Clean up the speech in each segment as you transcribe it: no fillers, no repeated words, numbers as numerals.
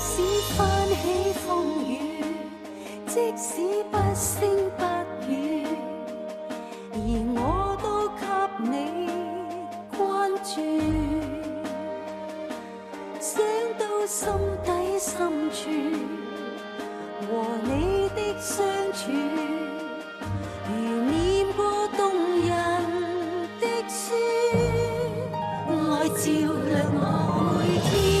使翻起風雨，即使不聲不語，而我都給你關注。想到心底深處，和你的相處，如念過動人的書，愛照亮我每天。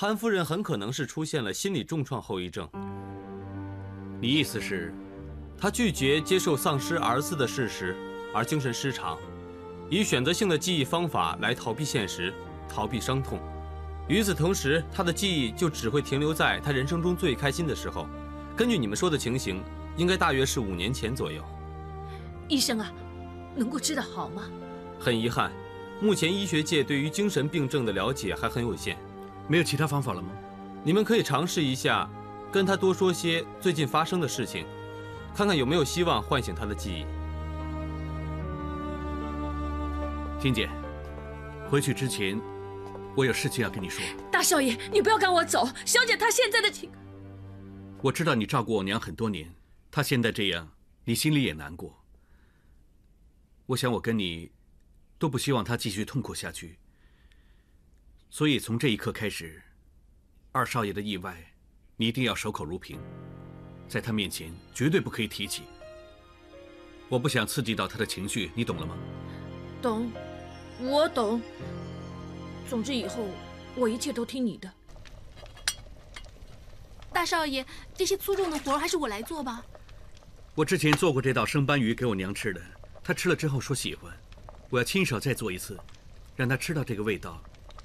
潘夫人很可能是出现了心理重创后遗症。你意思是，她拒绝接受丧失儿子的事实，而精神失常，以选择性的记忆方法来逃避现实，逃避伤痛。与此同时，她的记忆就只会停留在她人生中最开心的时候。根据你们说的情形，应该大约是5年前左右。医生啊，能够治得好吗？很遗憾，目前医学界对于精神病症的了解还很有限。 没有其他方法了吗？你们可以尝试一下，跟他多说些最近发生的事情，看看有没有希望唤醒他的记忆。婷姐，回去之前，我有事情要跟你说。大少爷，你不要赶我走。小姐她现在的情……我知道你照顾我娘很多年，她现在这样，你心里也难过。我想我跟你，都不希望她继续痛苦下去。 所以从这一刻开始，二少爷的意外，你一定要守口如瓶，在他面前绝对不可以提起。我不想刺激到他的情绪，你懂了吗？懂，我懂。总之以后我一切都听你的。大少爷，这些粗重的活还是我来做吧。我之前做过这道生斑鱼给我娘吃的，她吃了之后说喜欢，我要亲手再做一次，让她吃到这个味道。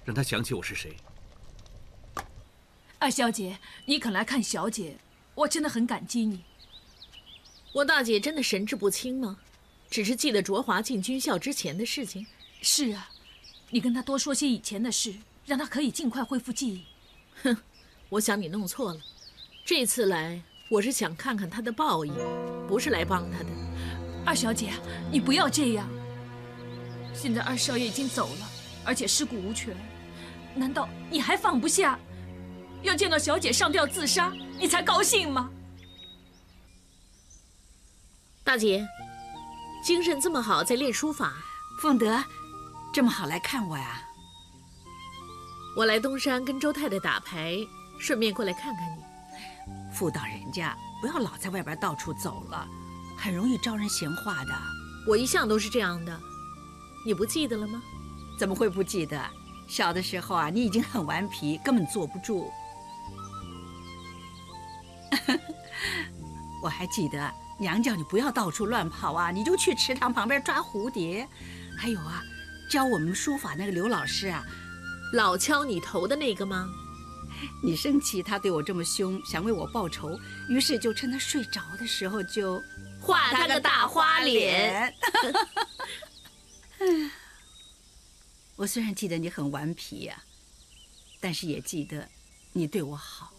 让他想起我是谁。二小姐，你肯来看小姐，我真的很感激你。我大姐真的神志不清吗？只是记得卓华进军校之前的事情。是啊，你跟她多说些以前的事，让她可以尽快恢复记忆。哼，我想你弄错了。这次来，我是想看看她的报应，不是来帮她的。二小姐，你不要这样。现在二少爷已经走了。 而且尸骨无权，难道你还放不下？要见到小姐上吊自杀，你才高兴吗？大姐，精神这么好，在练书法。凤德，这么好来看我呀？我来东山跟周太太打牌，顺便过来看看你。妇道人家，不要老在外边到处走了，很容易招人闲话的。我一向都是这样的，你不记得了吗？ 怎么会不记得？小的时候啊，你已经很顽皮，根本坐不住。我还记得娘叫你不要到处乱跑啊，你就去池塘旁边抓蝴蝶。还有啊，教我们书法那个刘老师啊，老敲你头的那个吗？你生气，他对我这么凶，想为我报仇，于是就趁他睡着的时候就画他个大花脸。我虽然记得你很顽皮呀，但是也记得你对我好，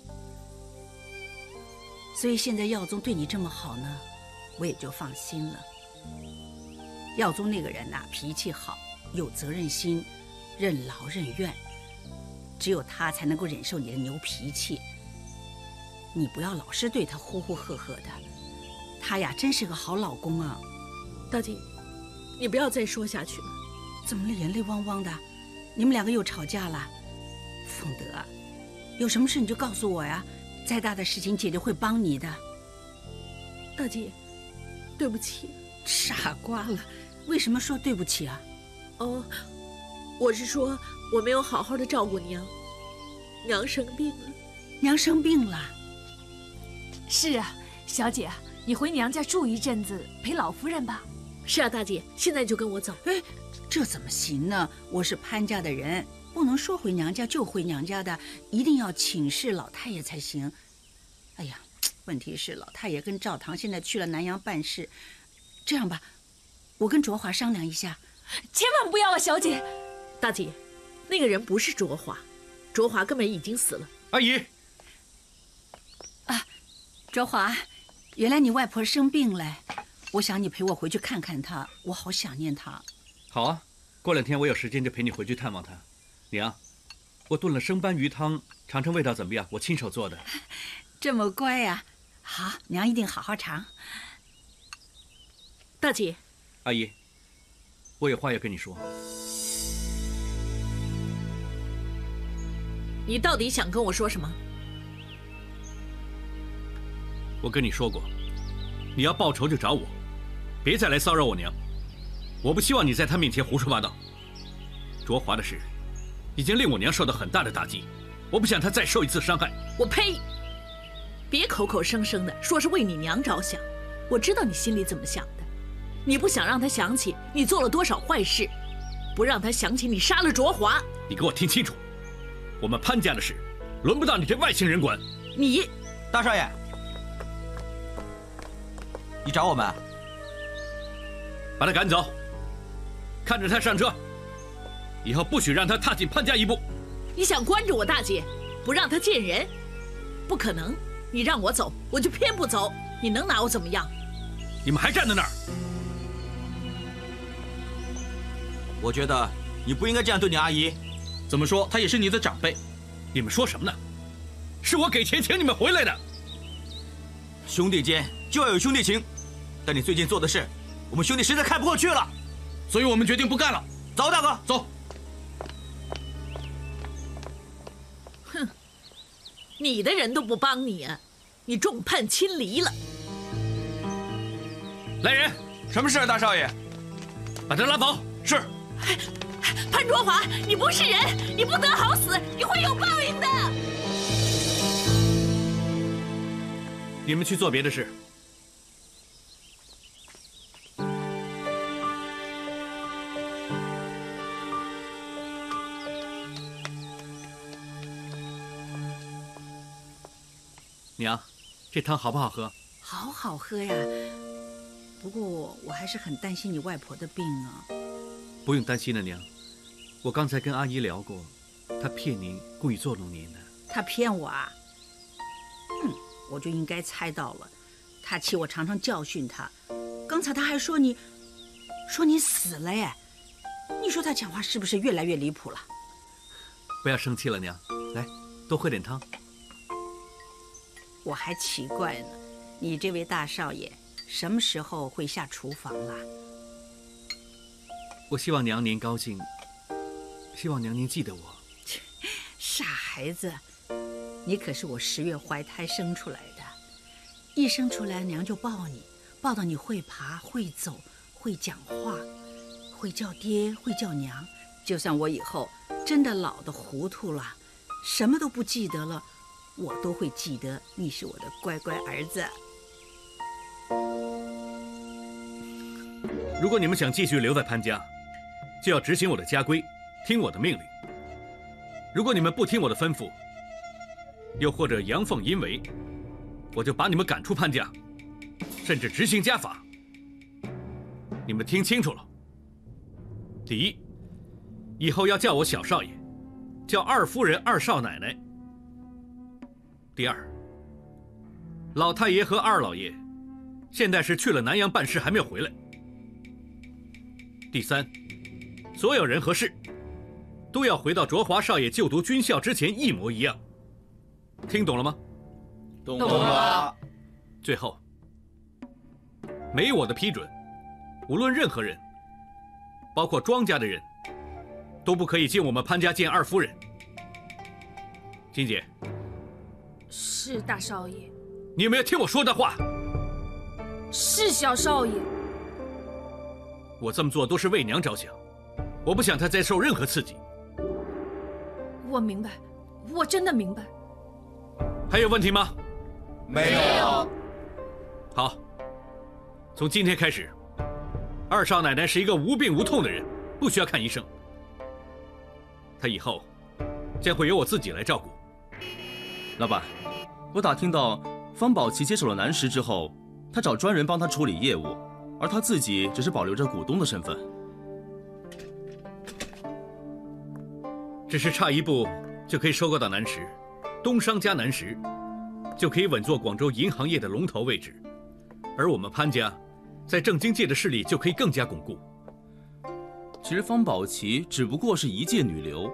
所以现在耀宗对你这么好呢，我也就放心了。耀宗那个人呐，脾气好，有责任心，任劳任怨，只有他才能够忍受你的牛脾气。你不要老是对他呼呼喝喝的，他呀真是个好老公啊。大姐，你不要再说下去了。 怎么了？眼泪汪汪的，你们两个又吵架了。凤德，有什么事你就告诉我呀！再大的事情，姐姐会帮你的。大姐，对不起，傻瓜了，为什么说对不起啊？哦，我是说我没有好好的照顾娘，娘生病了。娘生病了？是啊，小姐，你回娘家住一阵子，陪老夫人吧。是啊，大姐，现在就跟我走。哎，这怎么行呢？我是潘家的人，不能说回娘家就回娘家的，一定要请示老太爷才行。哎呀，问题是老太爷跟赵唐现在去了南阳办事。这样吧，我跟卓华商量一下。千万不要啊，小姐！大姐，那个人不是卓华，卓华根本已经死了。阿姨。啊，卓华，原来你外婆生病了，我想你陪我回去看看她，我好想念她。好啊，过两天我有时间就陪你回去探望她。娘、啊，我炖了生斑鱼汤，尝尝味道怎么样？我亲手做的。这么乖呀、啊，好，娘一定好好尝。大姐，阿姨，我有话要跟你说。你到底想跟我说什么？我跟你说过，你要报仇就找我，别再来骚扰我娘。我不希望你在她面前胡说八道。卓华的事，已经令我娘受到很大的打击，我不想她再受一次伤害。我呸！别口口声声的说是为你娘着想，我知道你心里怎么想的。你不想让他想起你做了多少坏事，不让他想起你杀了卓华。你给我听清楚，我们潘家的事，轮不到你这外星人管。你，大少爷，你找我们？把他赶走，看着他上车，以后不许让他踏进潘家一步。你想关着我大姐，不让他见人？不可能！你让我走，我就偏不走。你能拿我怎么样？你们还站在那儿？我觉得你不应该这样对你阿姨，怎么说她也是你的长辈。你们说什么呢？是我给钱请你们回来的。兄弟间就要有兄弟情，但你最近做的事，我们兄弟实在看不过去了，所以我们决定不干了。走，大哥，走。哼，你的人都不帮你啊，你众叛亲离了。来人，什么事啊，大少爷？把他拉走。是。潘卓华，你不是人，你不得好死，你会有报应的。你们去做别的事。娘，这汤好不好喝？好好喝呀，不过我还是很担心你外婆的病啊。不用担心了，娘。我刚才跟阿姨聊过，她骗您，故意捉弄您呢。她骗我啊？嗯，我就应该猜到了。她气我常常教训她。刚才她还说你，说你死了耶。你说她讲话是不是越来越离谱了？不要生气了，娘。来，多喝点汤。我还奇怪呢，你这位大少爷什么时候会下厨房啦？我希望娘您高兴，希望娘您记得我。傻孩子，你可是我10月怀胎生出来的，一生出来娘就抱你，抱到你会爬、会走、会讲话、会叫爹、会叫娘。就算我以后真的老得糊涂了，什么都不记得了，我都会记得你是我的乖乖儿子。如果你们想继续留在潘家，就要执行我的家规，听我的命令。如果你们不听我的吩咐，又或者阳奉阴违，我就把你们赶出潘家，甚至执行家法。你们听清楚了：第一，以后要叫我小少爷，叫二夫人、二少奶奶；第二，老太爷和二老爷现在是去了南阳办事，还没有回来；第三，所有人和事都要回到卓华少爷就读军校之前一模一样。听懂了吗？懂了。最后，没我的批准，无论任何人，包括庄家的人，都不可以进我们潘家见二夫人。金姐。是大少爷。你有没有听我说的话？是小少爷。我这么做都是为娘着想，我不想她再受任何刺激。我明白，我真的明白。还有问题吗？没有。好，从今天开始，二少奶奶是一个无病无痛的人，不需要看医生。她以后将会由我自己来照顾。老板，我打听到方宝琦接手了南石之后，他找专人帮他处理业务。 而他自己只是保留着股东的身份，只是差一步就可以收购到南石，东商加南石，就可以稳坐广州银行业的龙头位置，而我们潘家，在证经界的势力就可以更加巩固。其实方宝琦只不过是一介女流，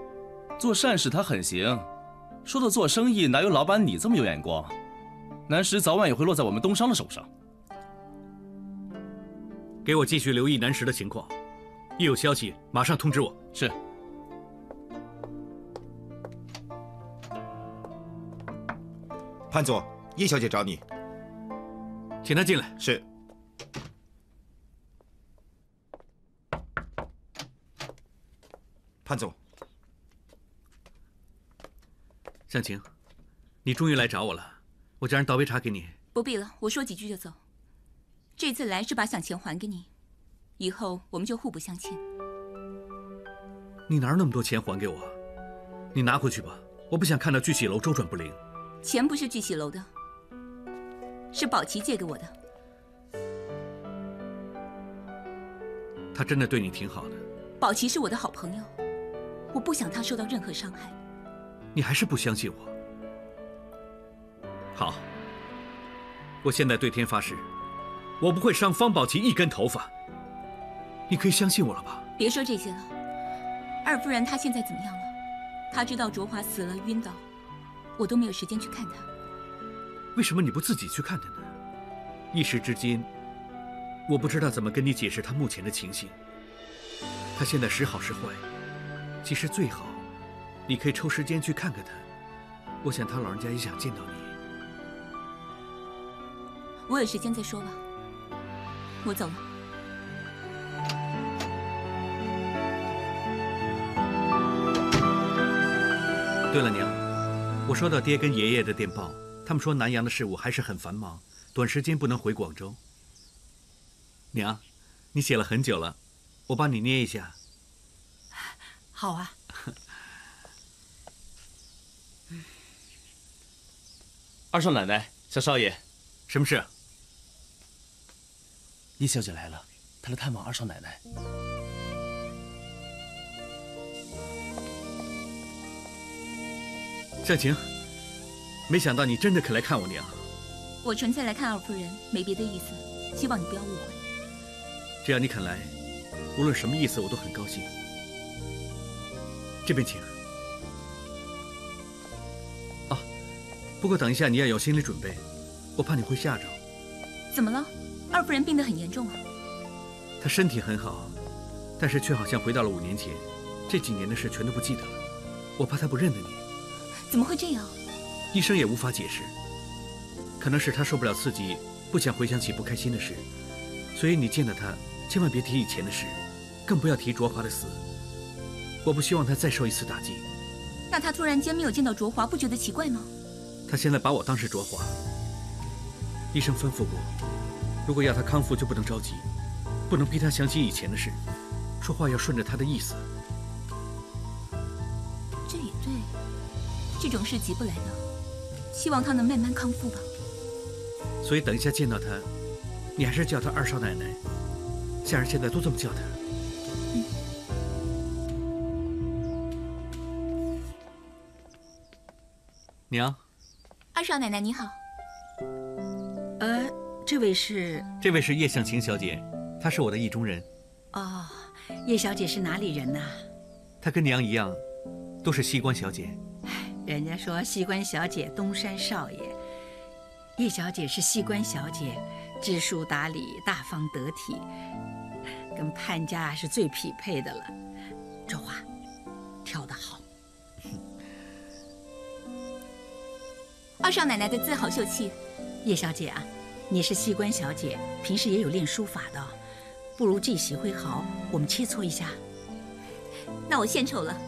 做善事她很行，说的做生意哪有老板你这么有眼光？南石早晚也会落在我们东商的手上。 给我继续留意南石的情况，一有消息马上通知我。是。潘总，叶小姐找你，请她进来。是。潘总，向晴，你终于来找我了，我叫人倒杯茶给你。不必了，我说几句就走。 这次来是把小钱还给你，以后我们就互不相欠。你哪有那么多钱还给我？你拿回去吧，我不想看到聚喜楼周转不灵。钱不是聚喜楼的，是宝琦借给我的。他真的对你挺好的。宝琦是我的好朋友，我不想他受到任何伤害。你还是不相信我？好，我现在对天发誓。 我不会伤方宝琦一根头发，你可以相信我了吧？别说这些了，二夫人她现在怎么样了？她知道卓华死了晕倒，我都没有时间去看她。为什么你不自己去看她呢？一时之间，我不知道怎么跟你解释她目前的情形。她现在时好时坏，其实最好，你可以抽时间去看看她。我想她老人家也想见到你。我有时间再说吧。 我走了。对了，娘，我收到爹跟爷爷的电报，他们说南阳的事务还是很繁忙，短时间不能回广州。娘，你写了很久了，我帮你捏一下。好啊。二少奶奶，小少爷，什么事？ 叶小姐来了，她来探望二少奶奶。向晴，没想到你真的肯来看我娘。我纯粹来看二夫人，没别的意思，希望你不要误会。只要你肯来，无论什么意思，我都很高兴。这边请。啊，不过等一下你要有心理准备，我怕你会吓着。怎么了？ 二夫人病得很严重啊，她身体很好，但是却好像回到了5年前，这几年的事全都不记得了。我怕她不认得你。怎么会这样？医生也无法解释，可能是她受不了刺激，不想回想起不开心的事，所以你见到她千万别提以前的事，更不要提卓华的死。我不希望她再受一次打击。那她突然间没有见到卓华，不觉得奇怪吗？她现在把我当是卓华，医生吩咐过。 如果要他康复，就不能着急，不能逼他想起以前的事，说话要顺着他的意思。这也对，这种事急不来的，希望他能慢慢康复吧。所以等一下见到他，你还是叫他二少奶奶，像人现在都这么叫他。嗯。娘，二少奶奶你好。这位是叶向晴小姐，她是我的意中人。哦，叶小姐是哪里人呐？她跟娘一样，都是西关小姐。人家说西关小姐东山少爷，叶小姐是西关小姐，知书达理，大方得体，跟潘家是最匹配的了。周华，挑得好。二少奶奶的字好秀气，叶小姐啊。 你是西关小姐，平时也有练书法的，不如祭席会好，我们切磋一下。那我献丑了。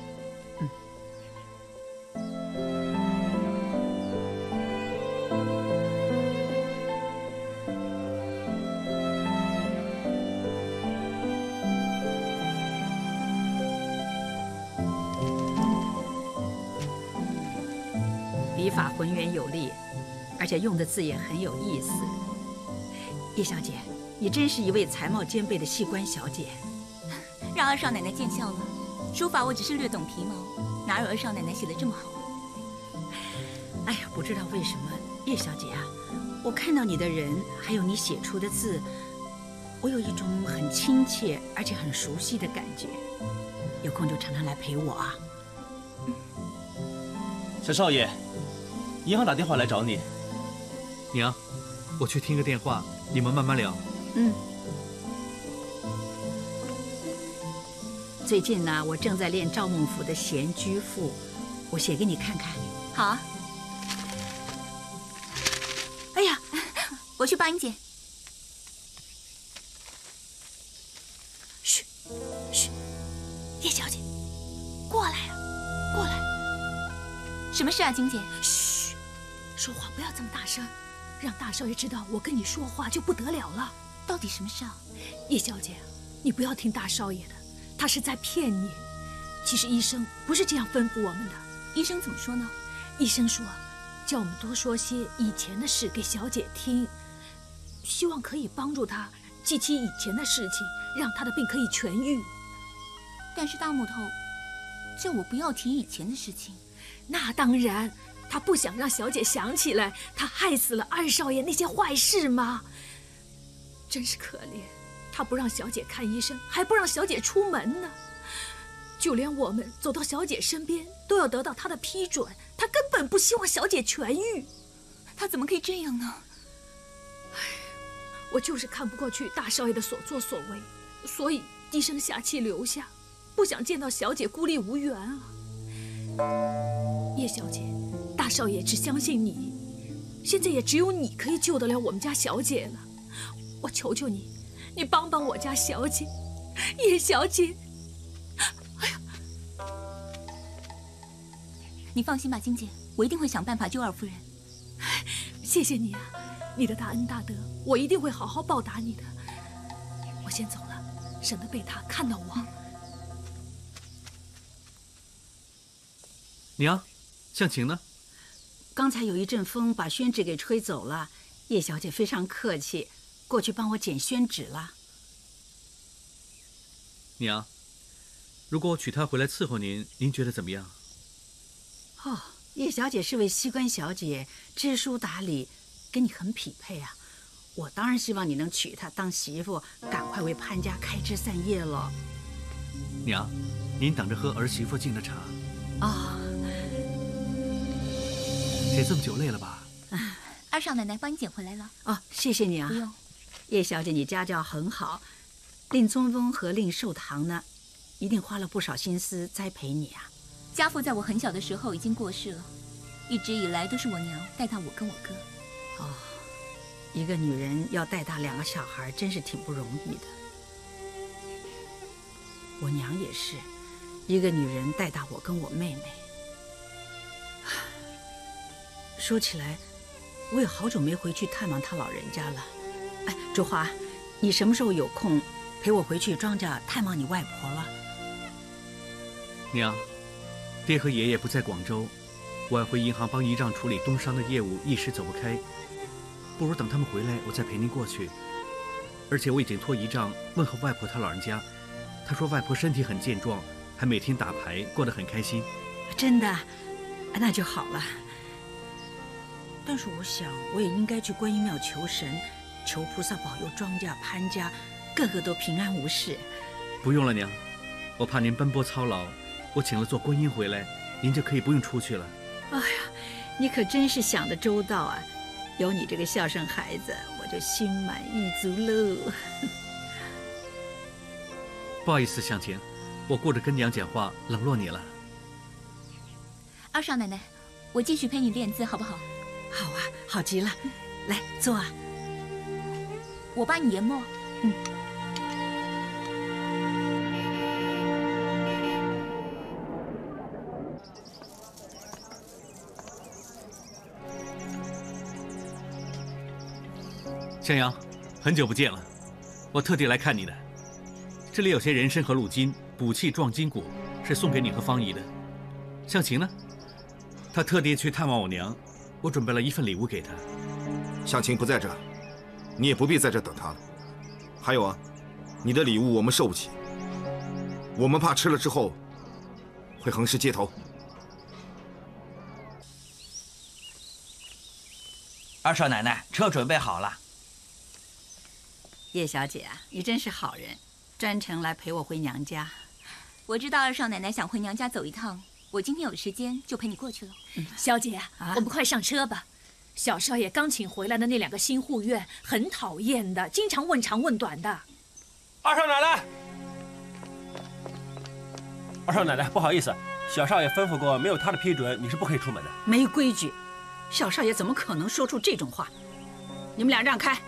笔法浑圆有力，而且用的字也很有意思。叶小姐，你真是一位才貌兼备的戏官小姐。让二少奶奶见笑了。书法我只是略懂皮毛，哪有二少奶奶写的这么好啊？哎呀，不知道为什么，叶小姐啊，我看到你的人，还有你写出的字，我有一种很亲切而且很熟悉的感觉。有空就常常来陪我啊。小少爷。 银行打电话来找你，娘，我去听个电话，你们慢慢聊。嗯。最近呢，我正在练赵孟頫的《闲居赋》，我写给你看看。好啊。哎呀，我去帮你捡。嘘，嘘，叶小姐，过来啊，过来。什么事啊，金姐？嘘。 说话不要这么大声，让大少爷知道我跟你说话就不得了了。到底什么事啊？叶小姐，你不要听大少爷的，他是在骗你。其实医生不是这样吩咐我们的。医生怎么说呢？医生说，叫我们多说些以前的事给小姐听，希望可以帮助她记起以前的事情，让她的病可以痊愈。但是大木头叫我不要提以前的事情。那当然。 他不想让小姐想起来他害死了二少爷那些坏事吗？真是可怜，他不让小姐看医生，还不让小姐出门呢。就连我们走到小姐身边，都要得到他的批准。他根本不希望小姐痊愈，他怎么可以这样呢？唉，我就是看不过去大少爷的所作所为，所以低声下气留下，不想见到小姐孤立无援啊，叶小姐。 大少爷只相信你，现在也只有你可以救得了我们家小姐了。我求求你，你帮帮我家小姐，叶小姐。哎呀，你放心吧，金姐，我一定会想办法救二夫人。谢谢你啊，你的大恩大德，我一定会好好报答你的。我先走了，省得被他看到我。娘，向晴呢？ 刚才有一阵风把宣纸给吹走了，叶小姐非常客气，过去帮我捡宣纸了。娘，如果我娶她回来伺候您，您觉得怎么样？哦，叶小姐是位西关小姐，知书达理，跟你很匹配啊。我当然希望你能娶她当媳妇，赶快为潘家开枝散叶了。娘，您等着喝儿媳妇敬的茶。啊、哦。 写这么久累了吧？二少奶奶帮你捡回来了。哦，谢谢你啊。不用。叶小姐，你家教很好，令宗翁和令寿堂呢，一定花了不少心思栽培你啊。家父在我很小的时候已经过世了，一直以来都是我娘带大我跟我哥。哦，一个女人要带大两个小孩，真是挺不容易的。我娘也是，一个女人带大我跟我妹妹。 说起来，我也好久没回去探望他老人家了。哎，卓华，你什么时候有空陪我回去庄稼探望你外婆了？娘，爹和爷爷不在广州，我要回银行帮姨丈处理东商的业务，一时走不开。不如等他们回来，我再陪您过去。而且我已经托姨丈问候外婆他老人家，他说外婆身体很健壮，还每天打牌，过得很开心。真的，那就好了。 但是我想，我也应该去观音庙求神，求菩萨保佑庄稼、潘家，个个都平安无事。不用了，娘，我怕您奔波操劳，我请了座观音回来，您就可以不用出去了。哎呀，你可真是想得周到啊！有你这个孝顺孩子，我就心满意足喽。不好意思，向晴，我顾着跟娘讲话，冷落你了。二少奶奶，我继续陪你练字，好不好？ 好啊，好极了，来坐啊，我帮你研墨。嗯。向阳，很久不见了，我特地来看你的。这里有些人参和鹿筋、补气壮筋骨，是送给你和方姨的。向晴呢？她特地去探望我娘，我准备了一份礼物给她。向晴不在这儿，你也不必在这等她了。还有啊，你的礼物我们受不起，我们怕吃了之后会横尸街头。二少奶奶，车准备好了。 叶小姐啊，你真是好人，专程来陪我回娘家。我知道二少奶奶想回娘家走一趟，我今天有时间就陪你过去了。小姐，我们快上车吧。小少爷刚请回来的那两个新护院很讨厌的，经常问长问短的。二少奶奶，二少奶奶，不好意思，小少爷吩咐过，没有他的批准，你是不可以出门的。没规矩，小少爷怎么可能说出这种话？你们俩让开。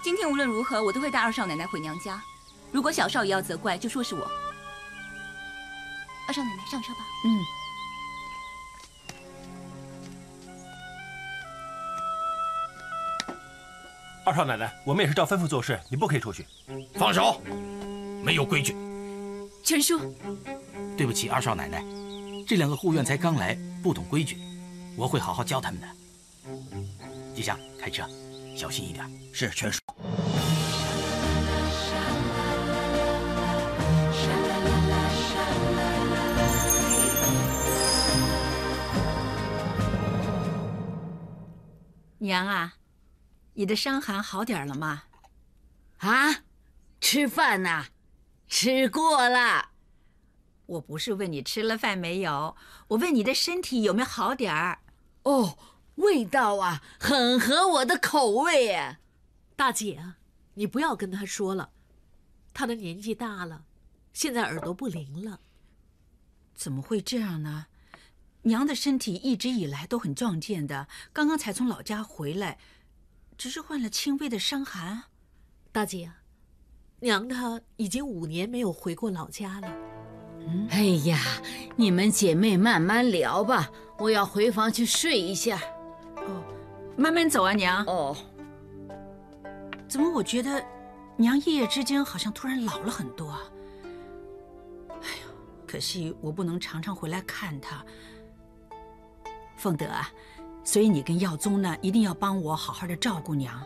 今天无论如何，我都会带二少奶奶回娘家。如果小少爷要责怪，就说是我。二少奶奶，上车吧。嗯。二少奶奶，我们也是照吩咐做事，你不可以出去。放手！没有规矩。全叔，对不起，二少奶奶，这两个护院才刚来，不懂规矩，我会好好教他们的。吉祥，开车。 小心一点，是全叔。娘啊，你的伤寒好点了吗？啊，吃饭呐、啊，吃过了。我不是问你吃了饭没有，我问你的身体有没有好点儿。哦。 味道啊，很合我的口味耶！大姐啊，你不要跟她说了，她的年纪大了，现在耳朵不灵了。怎么会这样呢？娘的身体一直以来都很壮健的，刚刚才从老家回来，只是患了轻微的伤寒。大姐啊，娘她已经5年没有回过老家了。嗯，哎呀，你们姐妹慢慢聊吧，我要回房去睡一下。 慢慢走啊，娘。哦，怎么我觉得娘一夜之间好像突然老了很多啊？哎呀，可惜我不能常常回来看她。凤德啊，所以你跟耀宗呢，一定要帮我好好的照顾娘。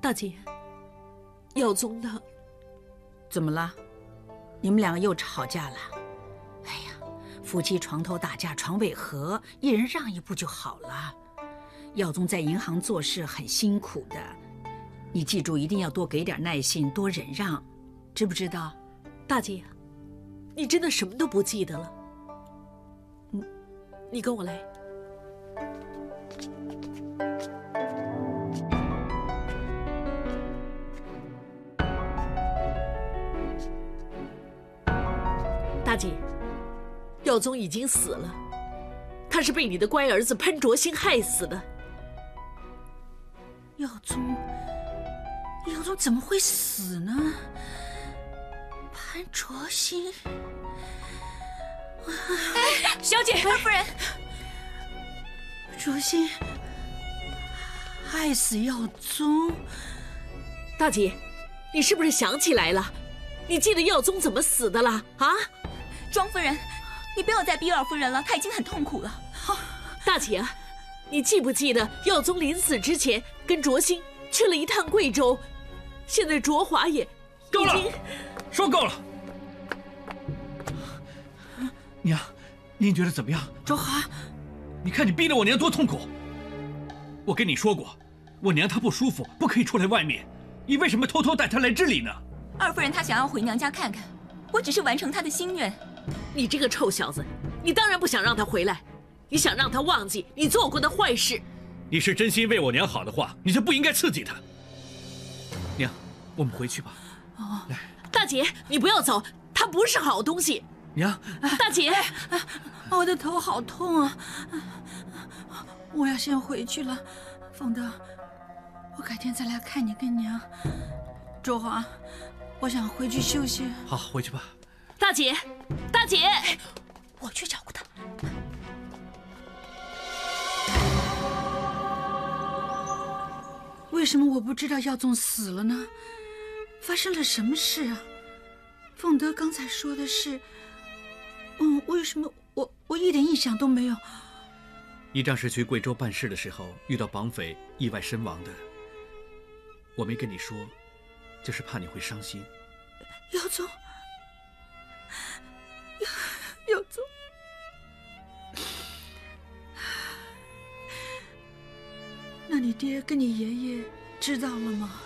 大姐，耀宗他怎么了？你们两个又吵架了？哎呀，夫妻床头打架床尾和，一人让一步就好了。 耀宗在银行做事很辛苦的，你记住一定要多给点耐心，多忍让，知不知道？大姐，你真的什么都不记得了。你跟我来。大姐，耀宗已经死了，他是被你的乖儿子潘卓兴害死的。 耀宗怎么会死呢？潘卓兴，哎，小姐，夫人，卓兴害死耀宗。大姐，你是不是想起来了？你记得耀宗怎么死的了啊？庄夫人，你不要再逼二夫人了，她已经很痛苦了。好，大姐啊，你记不记得耀宗临死之前跟卓兴？ 去了一趟贵州，现在卓华也够了，说够了。娘，您觉得怎么样？卓华，你看你逼得我娘多痛苦。我跟你说过，我娘她不舒服，不可以出来外面。你为什么偷偷带她来这里呢？二夫人她想要回娘家看看，我只是完成她的心愿。你这个臭小子，你当然不想让她回来，你想让她忘记你做过的坏事。 你是真心为我娘好的话，你就不应该刺激她。娘，我们回去吧。哦，来，大姐，你不要走，她不是好东西。娘，大姐，我的头好痛啊！我要先回去了，凤德，我改天再来看你跟娘。卓华，我想回去休息。好，回去吧。大姐，大姐，我去照顾她。为什么我不知道耀宗死了呢？发生了什么事啊？凤德刚才说的是，为什么我一点印象都没有？依仗是去贵州办事的时候遇到绑匪意外身亡的，我没跟你说，就是怕你会伤心。耀宗，耀宗。 那你爹跟你爷爷知道了吗？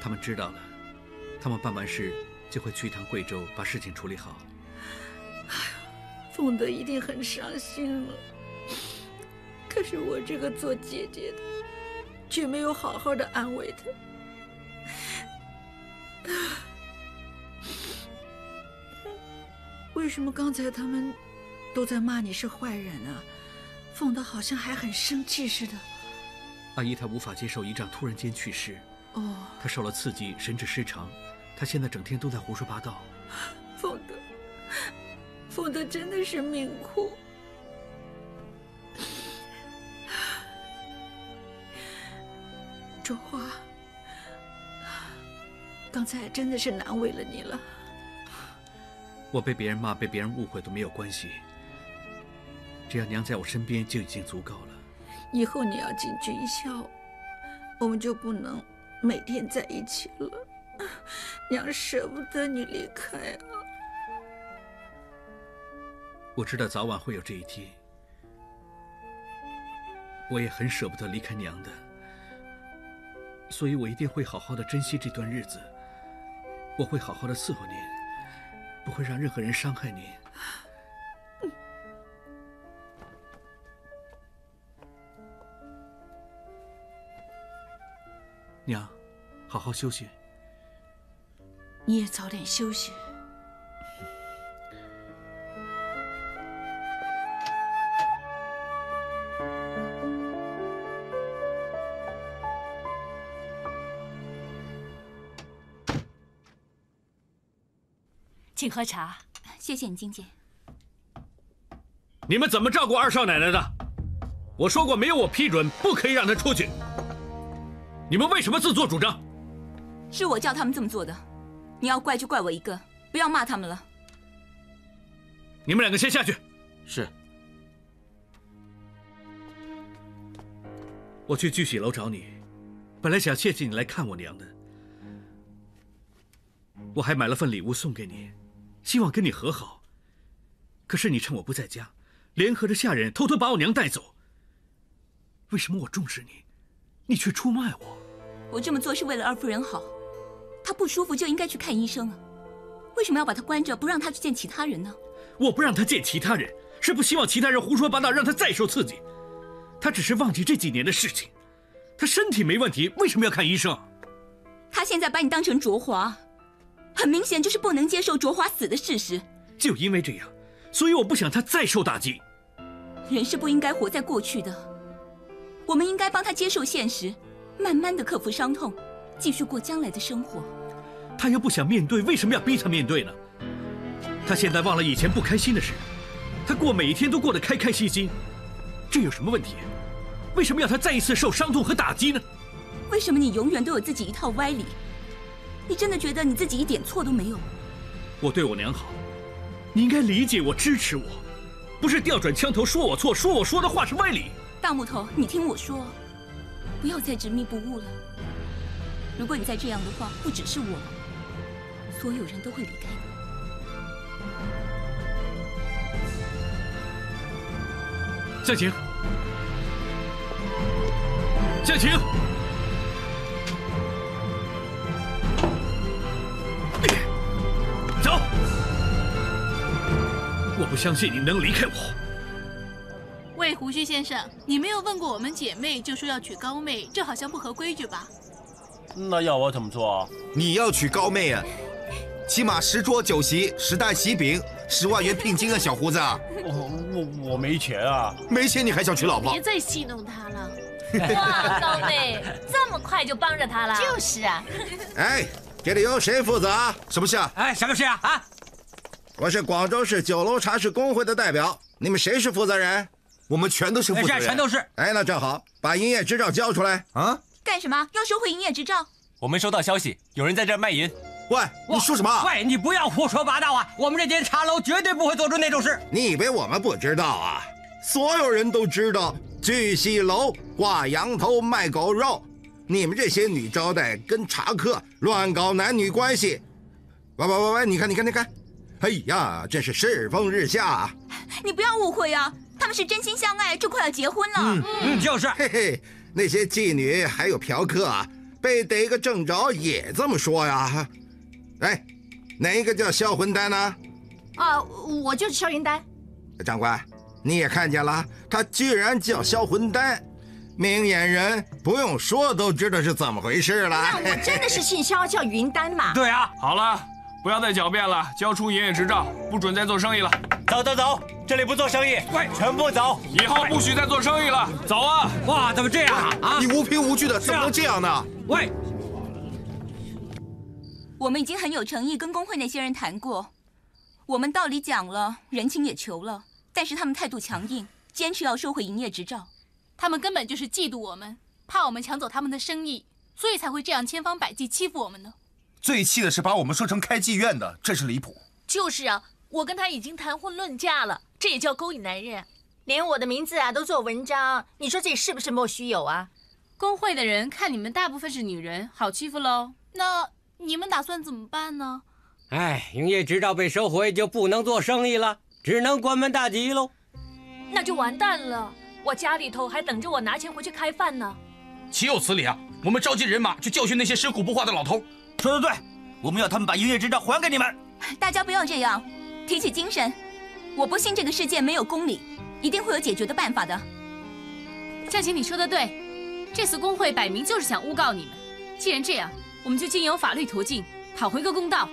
他们知道了，他们办完事就会去一趟贵州，把事情处理好。哎呀，凤德一定很伤心了。可是我这个做姐姐的，却没有好好的安慰他。为什么刚才他们都在骂你是坏人啊？凤德好像还很生气似的。 阿姨她无法接受姨丈突然间去世，她受了刺激，神志失常，她现在整天都在胡说八道。凤德真的是命苦。卓华，刚才真的是难为了你了。我被别人骂、被别人误会都没有关系，只要娘在我身边就已经足够了。 以后你要进军校，我们就不能每天在一起了。娘舍不得你离开啊！我知道早晚会有这一天，我也很舍不得离开娘的，所以我一定会好好的珍惜这段日子。我会好好的伺候您，不会让任何人伤害您。 娘，好好休息。你也早点休息。请喝茶，谢谢你，金姐。你们怎么照顾二少奶奶的？我说过，没有我批准，不可以让她出去。 你们为什么自作主张？是我叫他们这么做的，你要怪就怪我一个，不要骂他们了。你们两个先下去。是。我去聚喜楼找你，本来想谢谢你来看我娘的，我还买了份礼物送给你，希望跟你和好。可是你趁我不在家，联合着下人偷偷把我娘带走。为什么我重视你？ 你却出卖我！我这么做是为了二夫人好，她不舒服就应该去看医生啊！为什么要把她关着，不让她去见其他人呢？我不让她见其他人，是不希望其他人胡说八道，让她再受刺激。她只是忘记这几年的事情，她身体没问题，为什么要看医生？她现在把你当成卓华，很明显就是不能接受卓华死的事实。就因为这样，所以我不想她再受打击。人是不应该活在过去的。 我们应该帮他接受现实，慢慢的克服伤痛，继续过将来的生活。他又不想面对，为什么要逼他面对呢？他现在忘了以前不开心的事，他过每一天都过得开开心心，这有什么问题？为什么要他再一次受伤痛和打击呢？为什么你永远都有自己一套歪理？你真的觉得你自己一点错都没有？我对我娘好，你应该理解我、支持我，不是调转枪头说我错，说我说的话是歪理。 大木头，你听我说，不要再执迷不悟了。如果你再这样的话，不只是我，所有人都会离开你。 向晴，向晴，走！我不相信你能离开我。 喂，胡须先生，你没有问过我们姐妹，就说要娶高妹，这好像不合规矩吧？那要我怎么做啊？你要娶高妹啊，起码10桌酒席、10袋喜饼、10万元聘金啊，小胡子！我没钱啊，没钱你还想娶老婆？别再戏弄他了！哇，高妹这么快就帮着他了？就是啊。哎，这里由谁负责啊？什么事啊？哎，什么事啊？啊！我是广州市9楼茶室工会的代表，你们谁是负责人？ 我们全都是负责人，全都是。哎，那正好，把营业执照交出来啊！干什么？要收回营业执照？我们收到消息，有人在这儿卖淫。喂，你说什么？喂，你不要胡说八道啊！我们这间茶楼绝对不会做出那种事。你以为我们不知道啊？所有人都知道，聚喜楼挂羊头卖狗肉，你们这些女招待跟茶客乱搞男女关系。喂，你看，哎呀，真是世风日下啊！你不要误会啊。 他们是真心相爱，就快要结婚了。就是。嘿嘿，那些妓女还有嫖客啊，被逮个正着也这么说呀。哎，哪一个叫销魂丹呢？啊，我就是销魂丹。长官，你也看见了，他居然叫销魂丹，明眼人不用说都知道是怎么回事了。那我真的是姓销，叫云丹嘛？对啊。好了，不要再狡辩了，交出营业执照，不准再做生意了。走。 这里不做生意，喂，全部走！以后不许再做生意了，走啊！哇，怎么这样啊？你无凭无据的，怎么能这样呢？喂，我们已经很有诚意跟工会那些人谈过，我们道理讲了，人情也求了，但是他们态度强硬，坚持要收回营业执照。他们根本就是嫉妒我们，怕我们抢走他们的生意，所以才会这样千方百计欺负我们呢。最气的是把我们说成开妓院的，真是离谱。就是啊，我跟他已经谈婚论嫁了。 这也叫勾引男人，连我的名字啊都做文章，你说这是不是莫须有啊？工会的人看你们大部分是女人，好欺负喽。那你们打算怎么办呢？哎，营业执照被收回就不能做生意了，只能关门大吉喽。那就完蛋了，我家里头还等着我拿钱回去开饭呢。岂有此理啊！我们召集人马去教训那些尸骨不化的老头。说得对，我们要他们把营业执照还给你们。大家不要这样，提起精神。 我不信这个世界没有公理，一定会有解决的办法的。夏晴，你说的对，这次工会摆明就是想诬告你们。既然这样，我们就经由法律途径讨回个公道。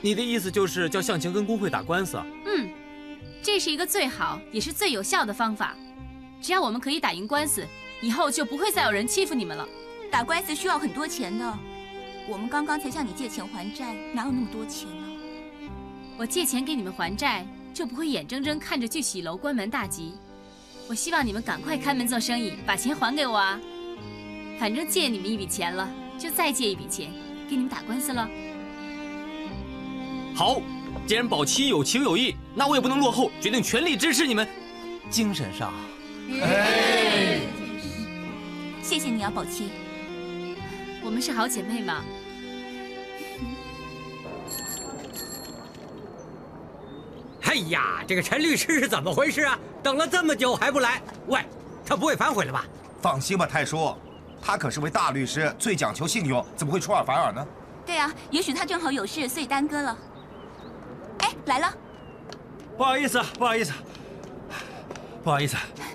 你的意思就是叫向晴跟工会打官司？嗯，这是一个最好也是最有效的方法。只要我们可以打赢官司，以后就不会再有人欺负你们了。打官司需要很多钱的，我们刚刚才向你借钱还债，哪有那么多钱啊？我借钱给你们还债。 就不会眼睁睁看着聚喜楼关门大吉。我希望你们赶快开门做生意，把钱还给我啊！反正借你们一笔钱了，就再借一笔钱，给你们打官司了。好，既然保期有情有义，那我也不能落后，决定全力支持你们。精神上，谢谢你啊，保期。我们是好姐妹嘛。 哎呀，这个陈律师是怎么回事啊？等了这么久还不来，喂，他不会反悔了吧？放心吧，太叔，他可是位大律师，最讲求信用，怎么会出尔反尔呢？对啊，也许他正好有事，所以耽搁了。哎，来了，不好意思。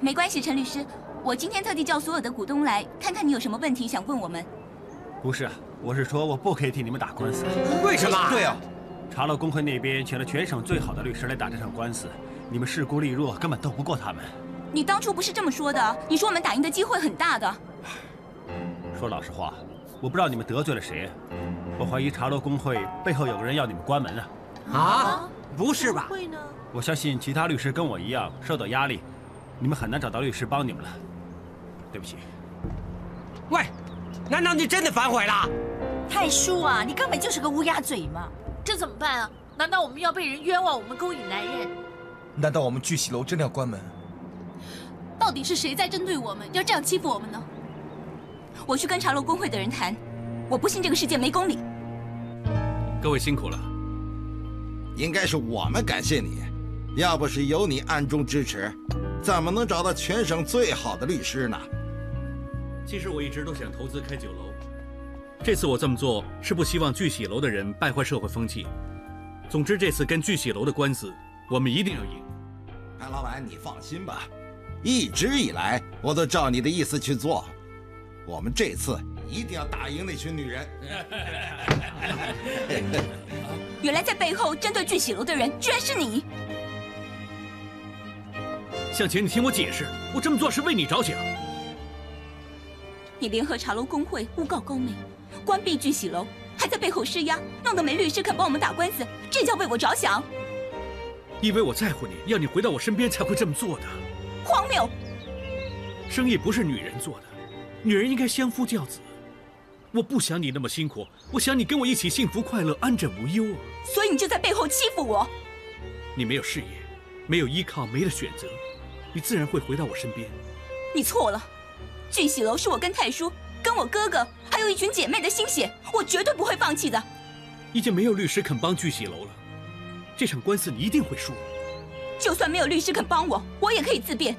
没关系，陈律师，我今天特地叫所有的股东来，看看你有什么问题想问我们。不是，我是说我不可以替你们打官司。为什么？对啊。 茶楼工会那边请了全省最好的律师来打这场官司，你们势孤力弱，根本斗不过他们。你当初不是这么说的？你说我们打赢的机会很大的。说老实话，我不知道你们得罪了谁，我怀疑茶楼工会背后有个人要你们关门啊！啊，不是吧？会呢？我相信其他律师跟我一样受到压力，你们很难找到律师帮你们了。对不起。喂，难道你真的反悔了？太叔啊，你根本就是个乌鸦嘴嘛！ 这怎么办啊？难道我们要被人冤枉我们勾引男人？难道我们聚喜楼真的要关门？到底是谁在针对我们，要这样欺负我们呢？我去跟茶楼工会的人谈，我不信这个世界没公理。各位辛苦了，应该是我们感谢你，要不是有你暗中支持，怎么能找到全省最好的律师呢？其实我一直都想投资开酒楼。 这次我这么做是不希望聚喜楼的人败坏社会风气。总之，这次跟聚喜楼的官司，我们一定要赢。潘老板，你放心吧，一直以来我都照你的意思去做。我们这次一定要打赢那群女人。原来在背后针对聚喜楼的人，居然是你！向晴，你听我解释，我这么做是为你着想。你联合茶楼工会诬告高妹。 关闭聚喜楼，还在背后施压，弄得没律师肯帮我们打官司，这叫为我着想。因为我在乎你，要你回到我身边才会这么做的。荒谬！生意不是女人做的，女人应该相夫教子。我不想你那么辛苦，我想你跟我一起幸福快乐、安枕无忧啊。所以你就在背后欺负我。你没有事业，没有依靠，没了选择，你自然会回到我身边。你错了，俊喜楼是我跟太叔、跟我哥哥还有一群姐妹的心血，我绝对不会放弃的。已经没有律师肯帮俊喜楼了，这场官司你一定会输。就算没有律师肯帮我，我也可以自辩。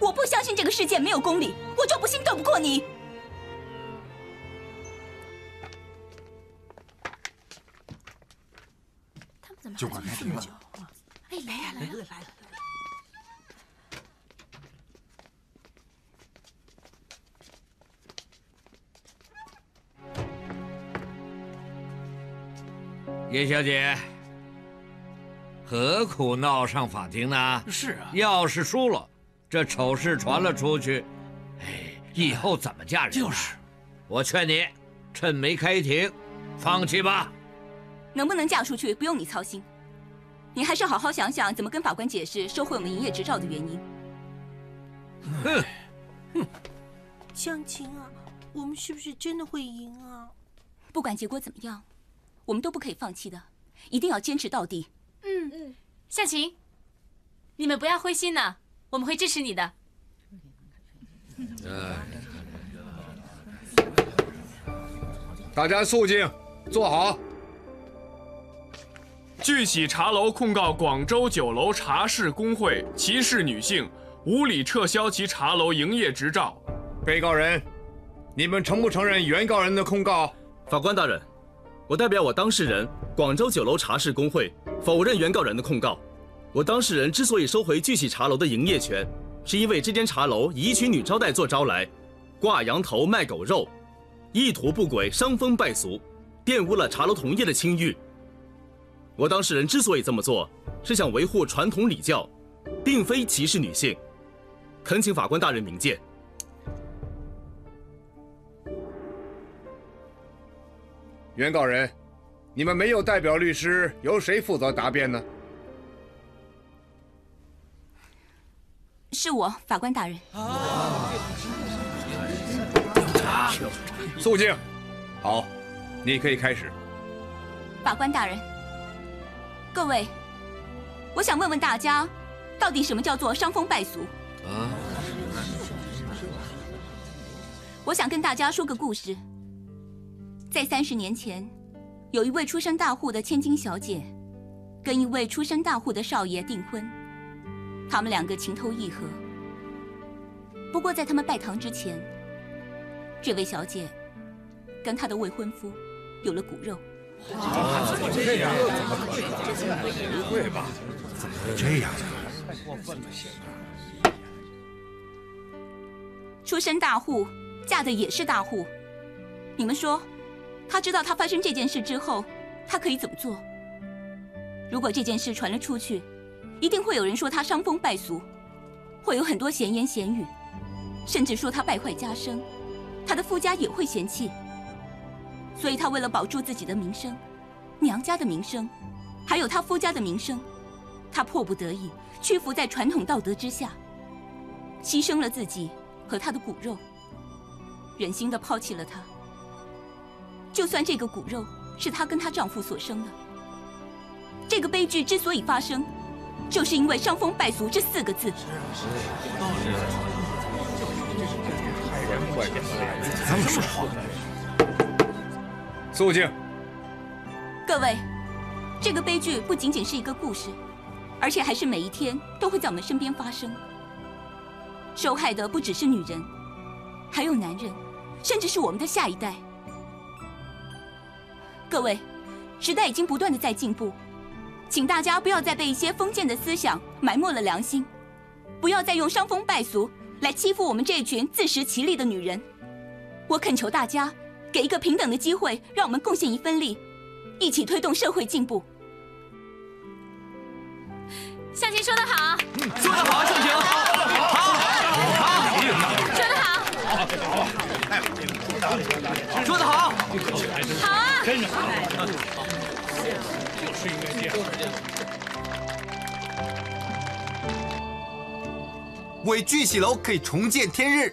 我不相信这个世界没有公理，我就不信斗不过你。他们怎么酒馆开这么久？哎，来了！叶小姐，何苦闹上法庭呢？是啊，要是输了。 这丑事传了出去，哎，以后怎么嫁人？就是，我劝你，趁没开庭，放弃吧。能不能嫁出去，不用你操心。你还是好好想想怎么跟法官解释收回我们营业执照的原因。哼，哼，湘琴啊，我们是不是真的会赢啊？不管结果怎么样，我们都不可以放弃的，一定要坚持到底。嗯，湘琴，你们不要灰心呐。 我们会支持你的。大家肃静，坐好。聚喜茶楼控告广州酒楼茶室工会歧视女性，无理撤销其茶楼营业执照。被告人，你们承不承认原告人的控告？法官大人，我代表我当事人广州酒楼茶室工会否认原告人的控告。 我当事人之所以收回聚喜茶楼的营业权，是因为这间茶楼以一群女招待做招来，挂羊头卖狗肉，意图不轨，伤风败俗，玷污了茶楼同业的清誉。我当事人之所以这么做，是想维护传统礼教，并非歧视女性。恳请法官大人明鉴。原告人，你们没有代表律师，由谁负责答辩呢？ 是我，法官大人。肃静。好，你可以开始。法官大人，各位，我想问问大家，到底什么叫做伤风败俗？啊！我想跟大家说个故事。在30年前，有一位出身大户的千金小姐，跟一位出身大户的少爷订婚。 他们两个情投意合，不过在他们拜堂之前，这位小姐跟她的未婚夫有了骨肉。怎么这样？不会吧？怎么会这样呢？太过分了！出身大户，嫁的也是大户，你们说，她知道她发生这件事之后，她可以怎么做？如果这件事传了出去， 一定会有人说他伤风败俗，会有很多闲言闲语，甚至说他败坏家声，他的夫家也会嫌弃。所以他为了保住自己的名声、娘家的名声，还有他夫家的名声，他迫不得已屈服在传统道德之下，牺牲了自己和他的骨肉，忍心的抛弃了他。就算这个骨肉是她跟她丈夫所生的，这个悲剧之所以发生， 就是因为“伤风败俗”这4个字。这么说话。肃静。各位，这个悲剧不仅仅是一个故事，而且还是每一天都会在我们身边发生。受害的不只是女人，还有男人，甚至是我们的下一代。各位，时代已经不断的在进步。 请大家不要再被一些封建的思想埋没了良心，不要再用伤风败俗来欺负我们这群自食其力的女人。我恳求大家，给一个平等的机会，让我们贡献一份力，一起推动社会进步。向琴说得好，说得好，向琴，好，说得好，说得好，好啊，真好。 就是应该这样。为聚喜楼可以重见天日，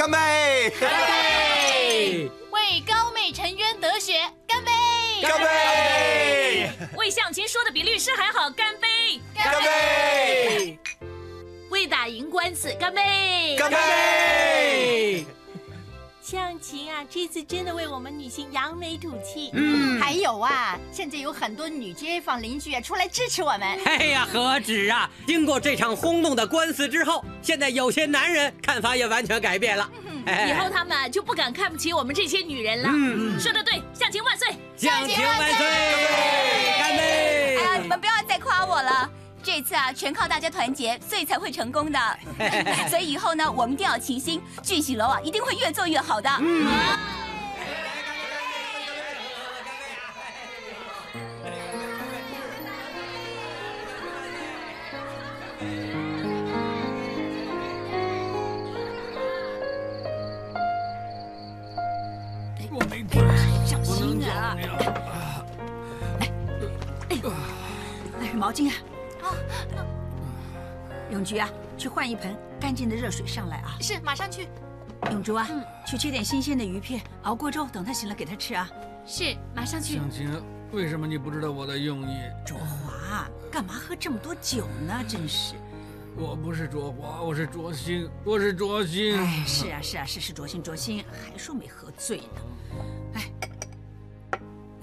干杯！干杯！为高妹沉冤得雪，干杯！干杯！为向前说的比律师还好，干杯！干杯！为打赢官司，干杯！干杯！向琴啊，这次真的为我们女性扬眉吐气。嗯，还有啊，现在有很多女街坊邻居啊出来支持我们。哎呀，何止啊！经过这场轰动的官司之后，现在有些男人看法也完全改变了。以后他们就不敢看不起我们这些女人了。嗯，说得对，向琴万岁！向琴万岁！干杯！哎呀，你们不要再夸我了。 这次啊，全靠大家团结，所以才会成功的。所以以后呢，我们一定要齐心，聚喜楼啊，一定会越做越好的。嗯。小心啊！哎，毛巾啊！ 永菊啊，去换一盆干净的热水上来啊！是，马上去。永竹啊，去切点新鲜的鱼片，熬过粥，等它醒了给它吃啊。是，马上去。向琴，为什么你不知道我的用意？卓华，干嘛喝这么多酒呢？真是。我不是卓华，我是卓心，我是卓心。哎，是啊，是啊，是卓心，卓心还说没喝醉呢。哎，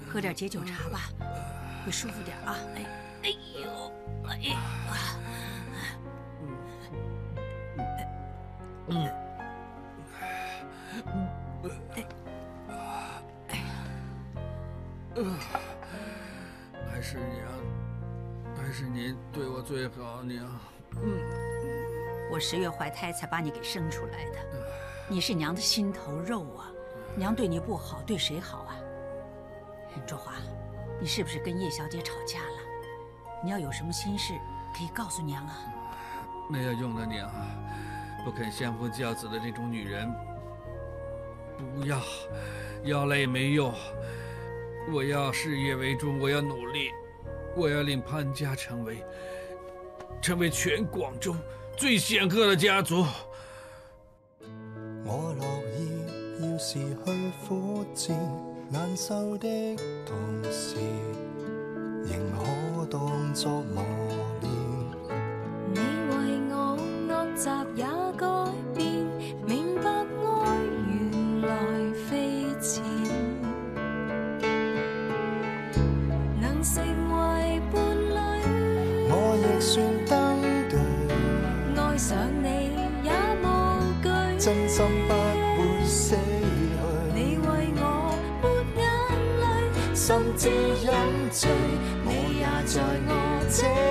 喝点解酒茶吧，会舒服点啊。哎，哎呦，哎啊。 还是你啊，还是你对我最好，你啊。我10月怀胎才把你给生出来的，你是娘的心头肉啊，娘对你不好，对谁好啊？卓华，你是不是跟叶小姐吵架了？你要有什么心事，可以告诉娘啊。没有用的，娘。 不肯相夫教子的这种女人，不要，要了也没用。我要事业为重，我要努力，我要令潘家成为全广州最显赫的家族。我乐意要是去苦战难受的同时，仍可当作磨练。你为我恶习也。 算登對，愛上你也無懼，真心不會死去。你為我抹眼淚，甚至飲醉，你也在我這。